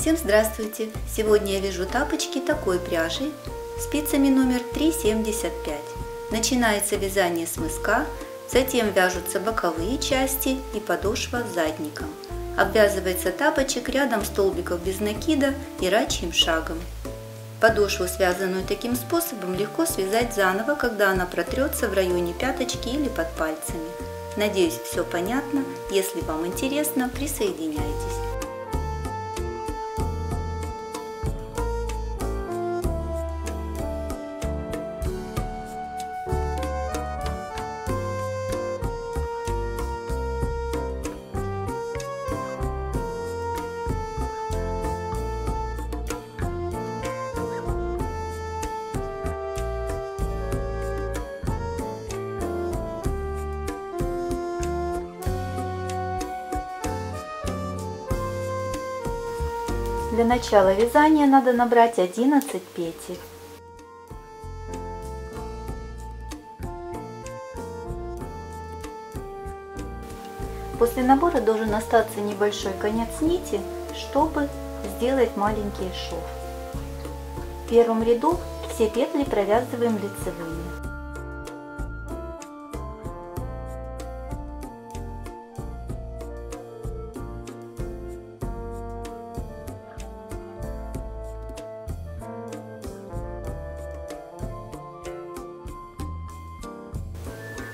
Всем здравствуйте! Сегодня я вяжу тапочки такой пряжи спицами номер 3,75. Начинается вязание с мыска, затем вяжутся боковые части и подошва задником. Обвязывается тапочек рядом столбиков без накида и рачьим шагом. Подошву, связанную таким способом, легко связать заново, когда она протрется в районе пяточки или под пальцами. Надеюсь, все понятно. Если вам интересно, присоединяйтесь. Для начала вязания надо набрать 11 петель. После набора должен остаться небольшой конец нити, чтобы сделать маленький шов. В первом ряду все петли провязываем лицевыми.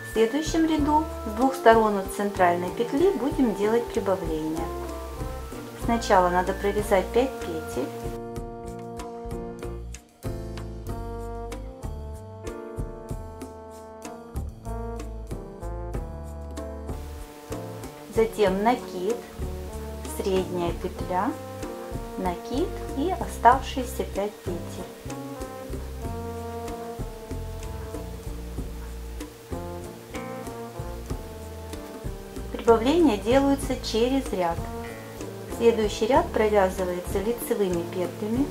В следующем ряду с двух сторон от центральной петли будем делать прибавление. Сначала надо провязать 5 петель. Затем накид, средняя петля, накид и оставшиеся 5 петель. Прибавления делаются через ряд. Следующий ряд провязывается лицевыми петлями.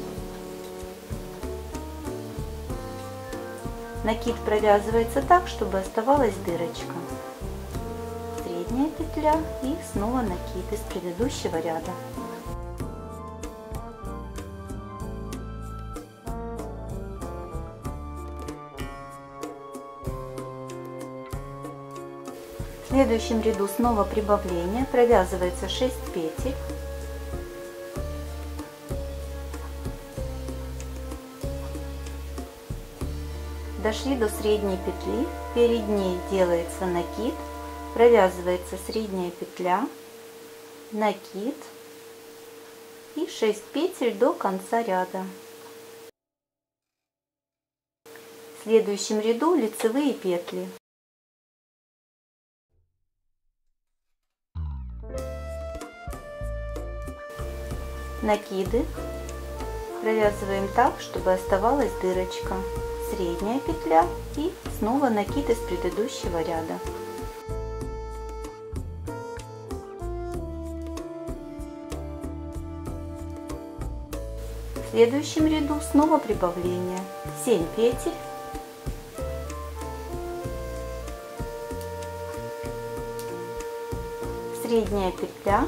Накид провязывается так, чтобы оставалась дырочка. Средняя петля и снова накид из предыдущего ряда. В следующем ряду снова прибавление, провязывается 6 петель. Дошли до средней петли, перед ней делается накид, провязывается средняя петля, накид и 6 петель до конца ряда. В следующем ряду лицевые петли. Накиды провязываем так, чтобы оставалась дырочка, средняя петля и снова накид из предыдущего ряда. В следующем ряду снова прибавление, 7 петель. Средняя петля,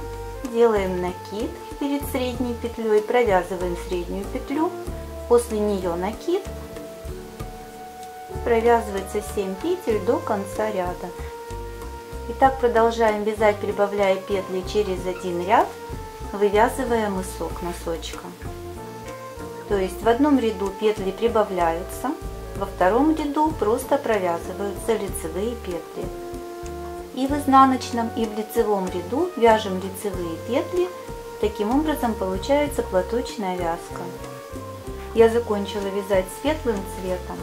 делаем накид перед средней петлей, провязываем среднюю петлю, после нее накид, провязывается 7 петель до конца ряда. И так продолжаем вязать, прибавляя петли через один ряд, вывязывая мысок носочка. То есть в одном ряду петли прибавляются, во втором ряду просто провязываются лицевые петли. И в изнаночном, и в лицевом ряду вяжем лицевые петли. Таким образом получается платочная вязка. Я закончила вязать светлым цветом.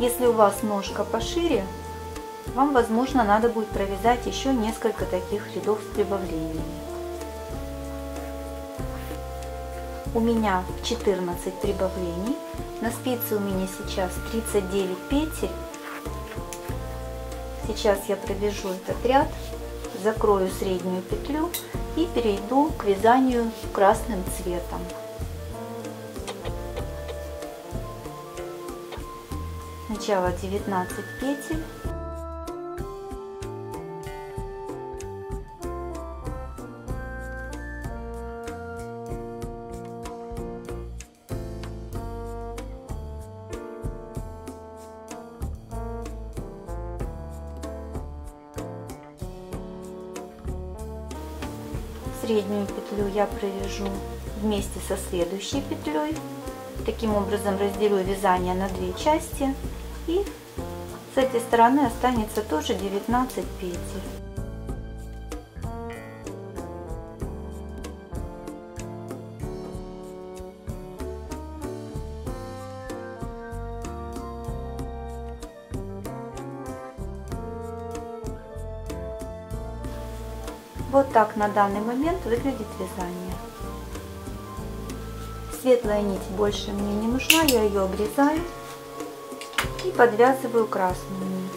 Если у вас ножка пошире, вам, возможно, надо будет провязать еще несколько таких рядов с прибавлениями. У меня 14 прибавлений. На спице у меня сейчас 39 петель. Сейчас я провяжу этот ряд, закрою среднюю петлю и перейду к вязанию красным цветом. Сначала 19 петель. среднюю петлю я провяжу вместе со следующей петлей. Таким образом разделю вязание на две части, и с этой стороны останется тоже 19 петель. Вот так на данный момент выглядит вязание. Светлая нить больше мне не нужна, я ее обрезаю и подвязываю красную нить.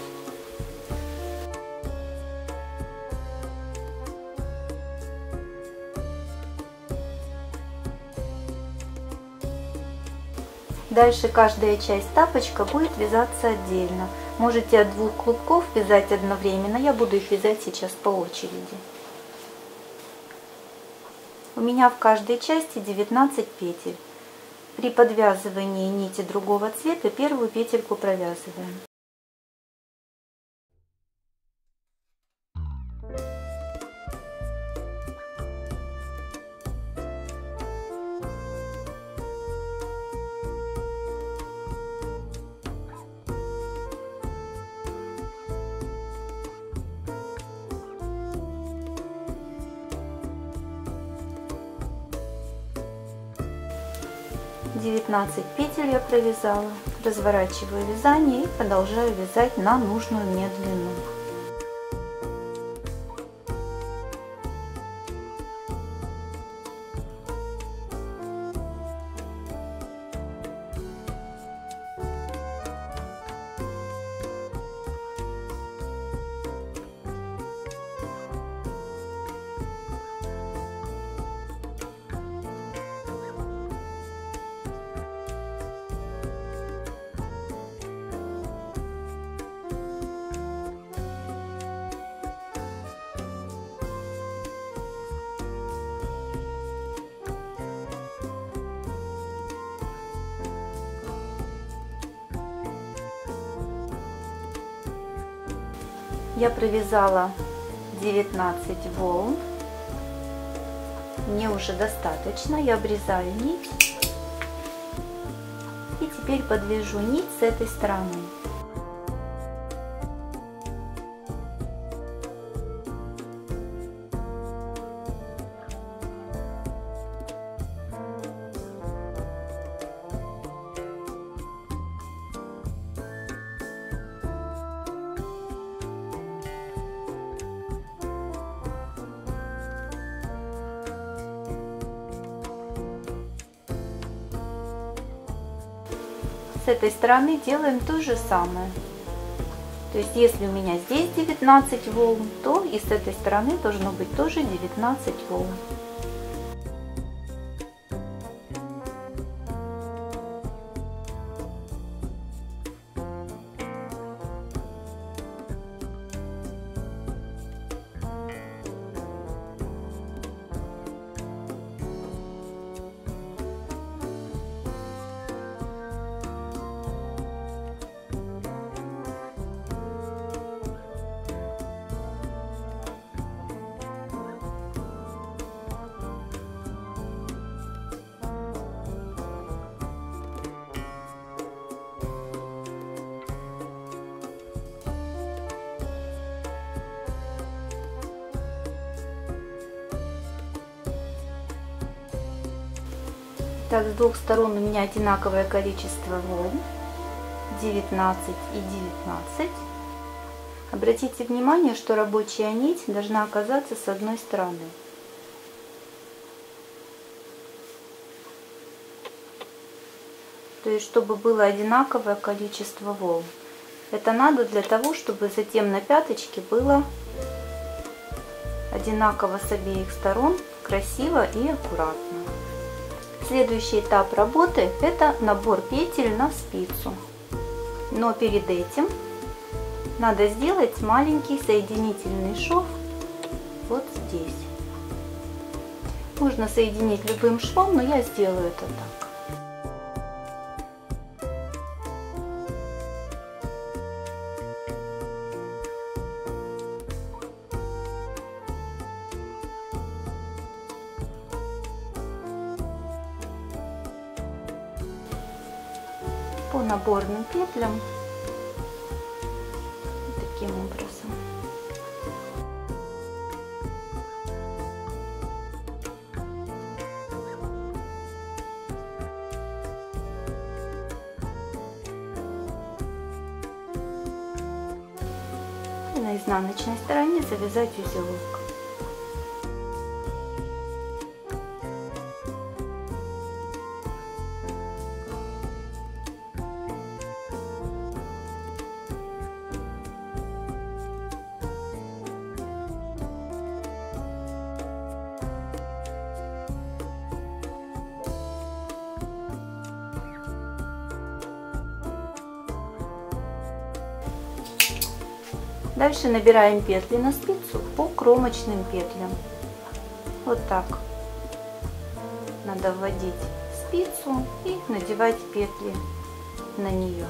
Дальше каждая часть тапочка будет вязаться отдельно. Можете от двух клубков вязать одновременно, я буду их вязать сейчас по очереди. У меня в каждой части 19 петель. При подвязывании нити другого цвета первую петельку провязываем. Петель я провязала, разворачиваю вязание и продолжаю вязать на нужную мне длину. Я провязала 19 волн, мне уже достаточно, я обрезаю нить и теперь подвяжу нить с этой стороны. С этой стороны делаем то же самое, то есть если у меня здесь 19 волн, то и с этой стороны должно быть тоже 19 волн. Так, с двух сторон у меня одинаковое количество волн, 19 и 19. Обратите внимание, что рабочая нить должна оказаться с одной стороны. То есть, чтобы было одинаковое количество волн. Это надо для того, чтобы затем на пяточке было одинаково с обеих сторон, красиво и аккуратно. Следующий этап работы – это набор петель на спицу. Но перед этим надо сделать маленький соединительный шов вот здесь. Можно соединить любым швом, но я сделаю это так. по наборным петлям таким образом. И на изнаночной стороне завязать узелок. Дальше набираем петли на спицу по кромочным петлям. Вот так. Надо вводить спицу и надевать петли на нее.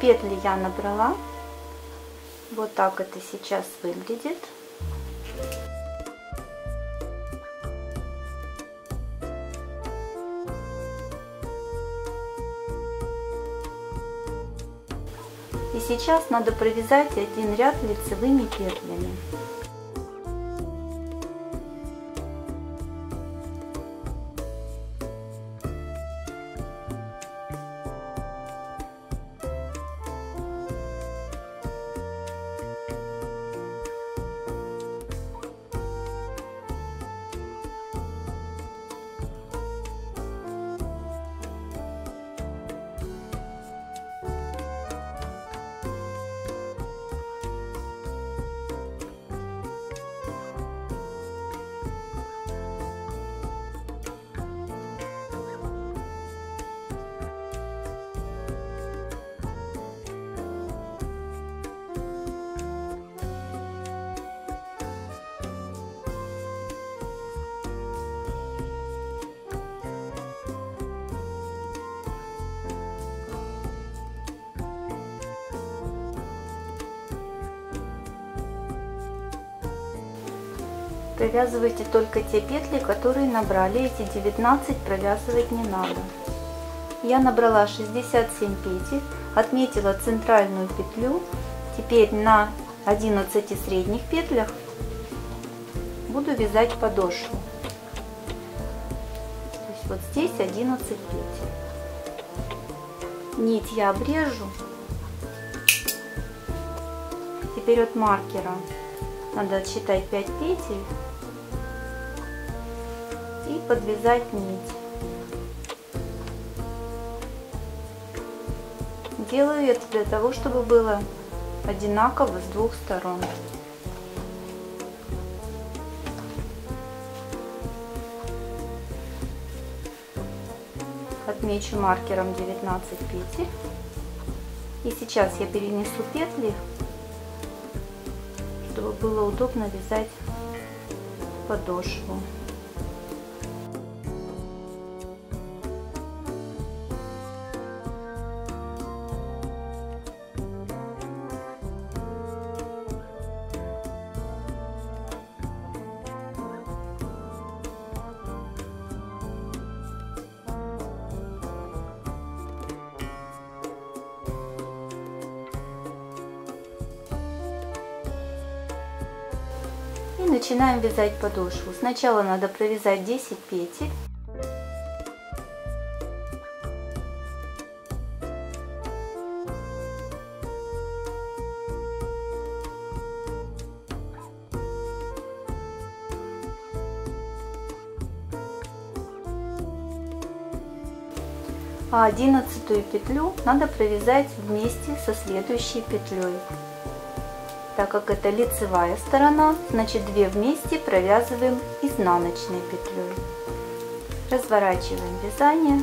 Петли я набрала, вот так это сейчас выглядит. И сейчас надо провязать один ряд лицевыми петлями. Провязывайте только те петли, которые набрали, эти 19 провязывать не надо. Я набрала 67 петель, отметила центральную петлю. Теперь на 11 средних петлях буду вязать подошву. То есть вот здесь 11 петель. Нить я обрежу. Теперь от маркера надо отсчитать 5 петель и подвязать нить. Делаю это для того, чтобы было одинаково с двух сторон. Отмечу маркером 19 петель. И сейчас я перенесу петли, чтобы было удобно вязать подошву. начинаем вязать подошву. Сначала надо провязать 10 петель. А 11-ю петлю надо провязать вместе со следующей петлей. Так как это лицевая сторона, значит 2 вместе провязываем изнаночной петлей. Разворачиваем вязание,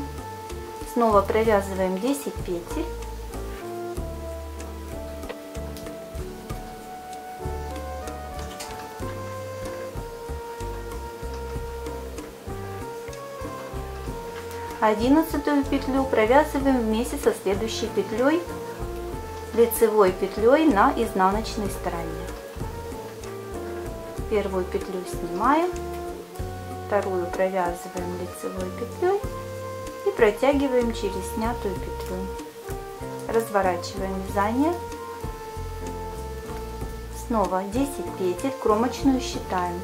снова провязываем 10 петель. Одиннадцатую петлю провязываем вместе со следующей петлей, лицевой петлей на изнаночной стороне. Первую петлю снимаем, вторую провязываем лицевой петлей и протягиваем через снятую петлю. Разворачиваем вязание, снова 10 петель, кромочную считаем.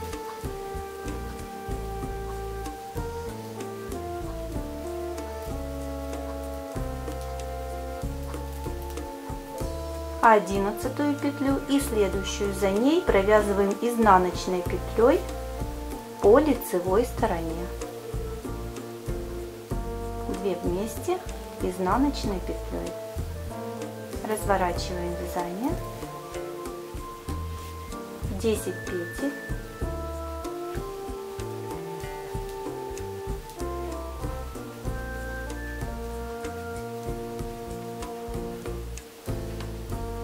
Одиннадцатую петлю и следующую за ней провязываем изнаночной петлей по лицевой стороне. 2 вместе изнаночной петлей. Разворачиваем вязание, 10 петель.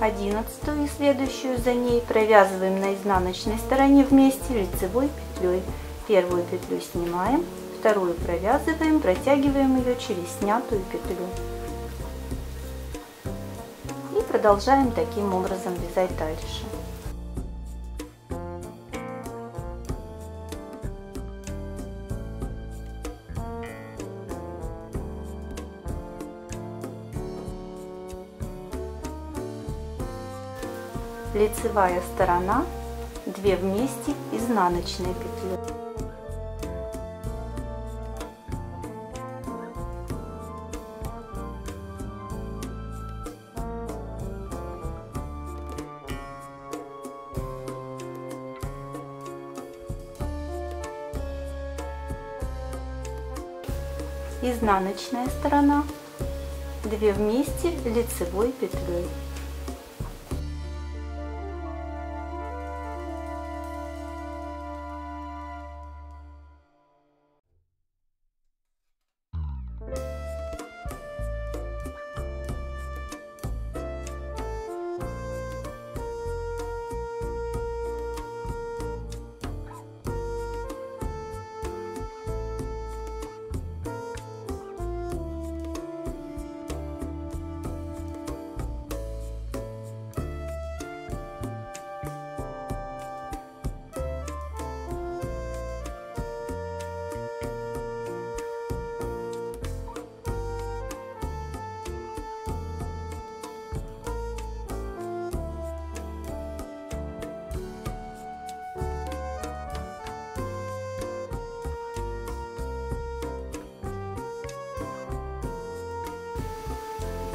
Одиннадцатую и следующую за ней провязываем на изнаночной стороне вместе лицевой петлей. Первую петлю снимаем, вторую провязываем, протягиваем ее через снятую петлю. И продолжаем таким образом вязать дальше. Лицевая сторона, 2 вместе изнаночные петли. Изнаночная сторона, 2 вместе лицевой петлей.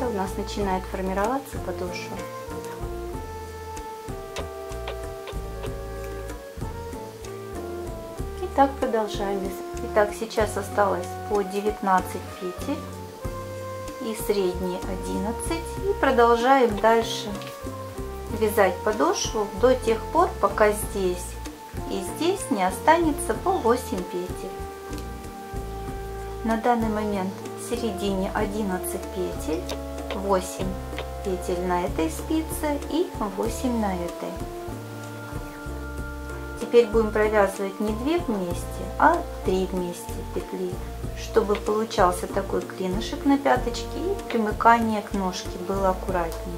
У нас начинает формироваться подошва. И так продолжаем вязать. Итак, сейчас осталось по 19 петель и средние 11. И продолжаем дальше вязать подошву до тех пор, пока здесь и здесь не останется по 8 петель. На данный момент в середине 11 петель. 8 петель на этой спице и 8 на этой. Теперь будем провязывать не 2 вместе, а 3 вместе петли, чтобы получался такой клинышек на пяточке и примыкание к ножке было аккуратнее.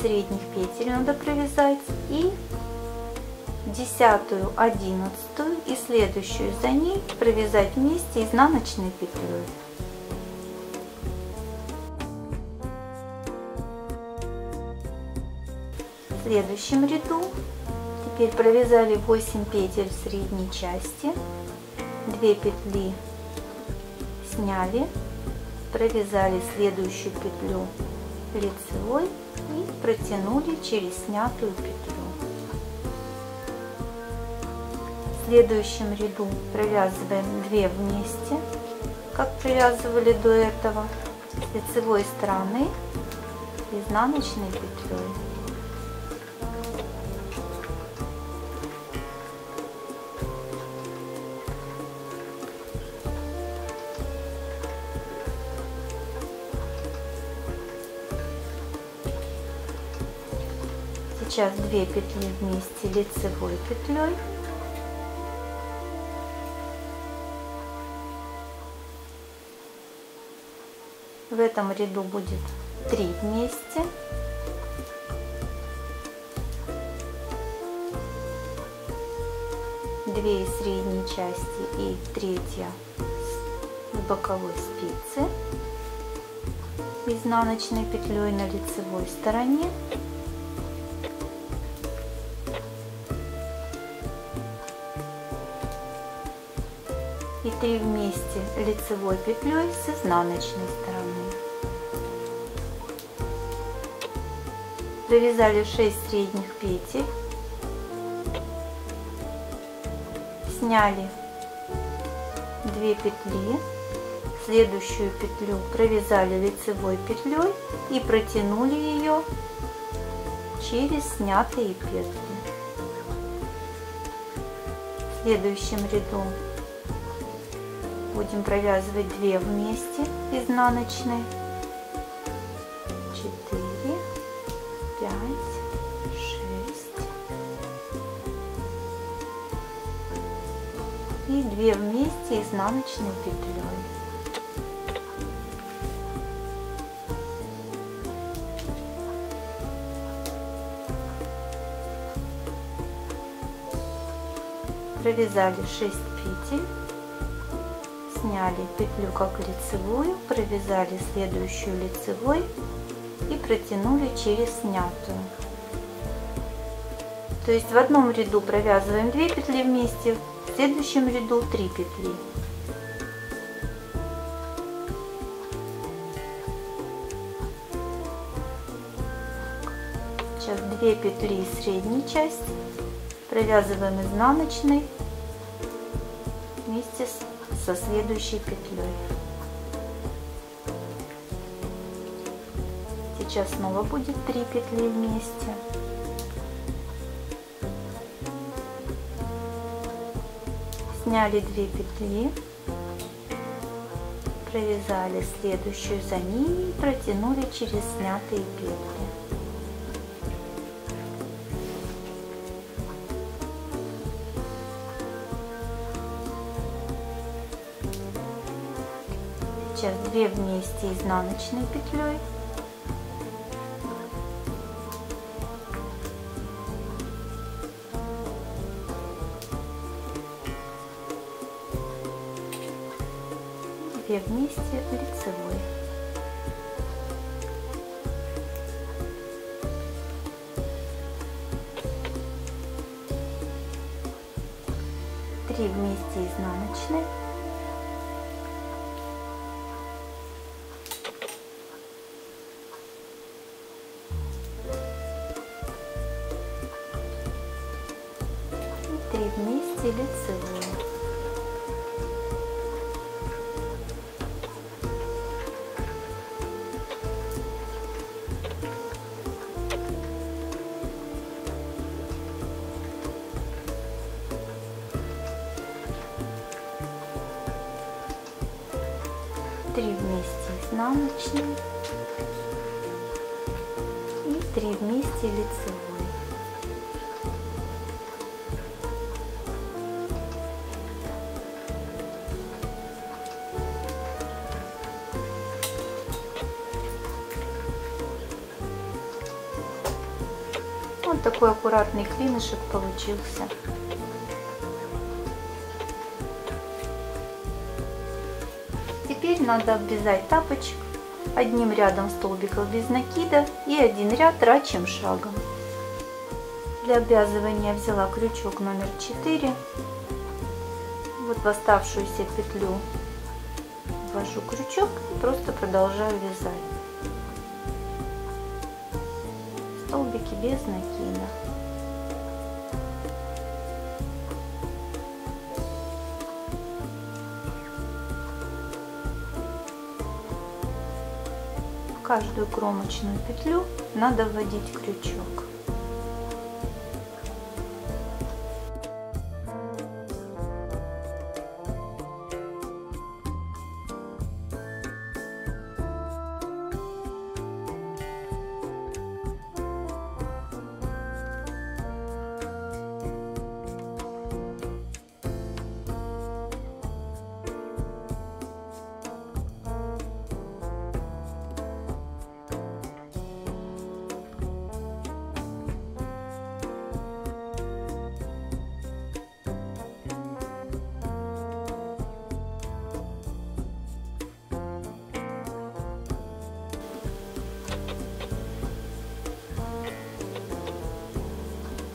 Средних петель надо провязать и 10, 11 и и следующую за ней провязать вместе изнаночной петлей. В следующем ряду теперь провязали 8 петель в средней части, 2 петли сняли, провязали следующую петлю лицевой и протянули через снятую петлю. В следующем ряду провязываем 2 вместе, как провязывали до этого, с лицевой стороны изнаночной петлей. Сейчас 2 петли вместе лицевой петлей. В этом ряду будет 3 вместе. Две из средней части и третья с боковой спицы, изнаночной петлей на лицевой стороне. И 3 вместе лицевой петлей с изнаночной стороны. Провязали 6 средних петель, сняли 2 петли, следующую петлю провязали лицевой петлей и протянули ее через снятые петли. В следующем ряду будем провязывать 2 вместе изнаночной, 4, 5, 6 и 2 вместе изнаночной петлей. Провязали 6 петель. Сняли петлю как лицевую, провязали следующую лицевой и протянули через снятую. То есть в одном ряду провязываем 2 петли вместе, в следующем ряду 3 петли. Сейчас 2 петли из средней части провязываем изнаночной вместе со следующей петлей. Сейчас снова будет 3 петли вместе. Сняли 2 петли, провязали следующую за ней и протянули через снятые петли. Сейчас 2 вместе изнаночной петлей. И 2 вместе лицевой. Три вместе изнаночной. 3 вместе лицевой. Изнаночной и 3 вместе лицевой. Вот такой аккуратный клинышек получился. теперь надо обвязать тапочек одним рядом столбиков без накида и один ряд рачьим шагом. Для обвязывания взяла крючок номер 4. Вот в оставшуюся петлю ввожу крючок и просто продолжаю вязать столбики без накида. В каждую кромочную петлю надо вводить крючок.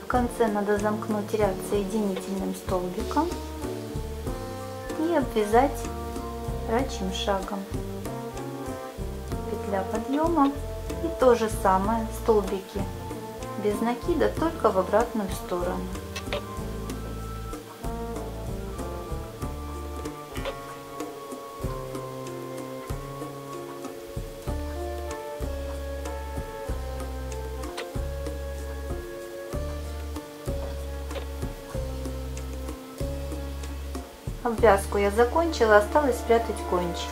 В конце надо замкнуть ряд соединительным столбиком и обвязать рачьим шагом. Петля подъема и то же самое, столбики без накида, только в обратную сторону. Обвязку я закончила, осталось спрятать кончики.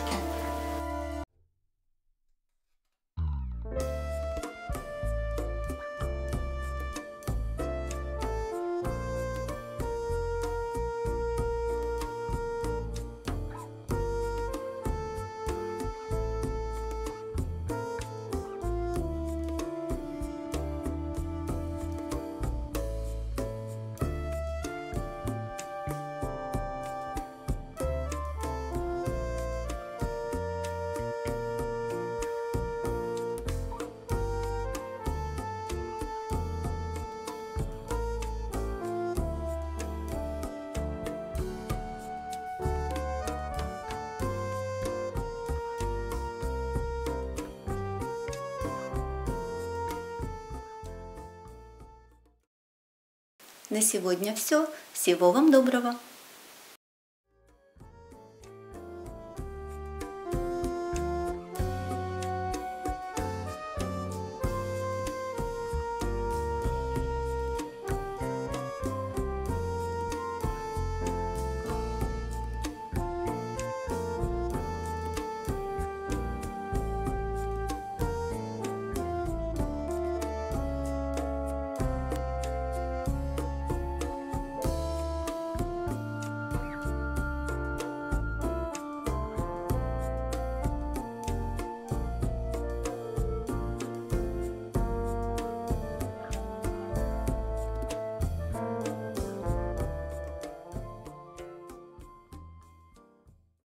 На сегодня все. Всего вам доброго!